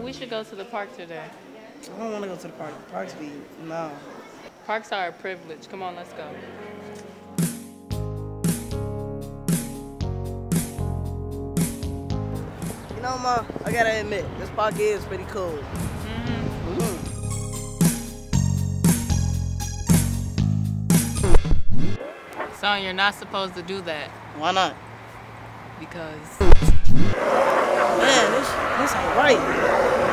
We should go to the park today. I don't want to go to the park. The park's be, no. Parks are a privilege. Come on, let's go. You know, Ma, I gotta admit, this park is pretty cool. Mm-hmm. Mm-hmm. Son, you're not supposed to do that. Why not? Because... Man, this ain't right.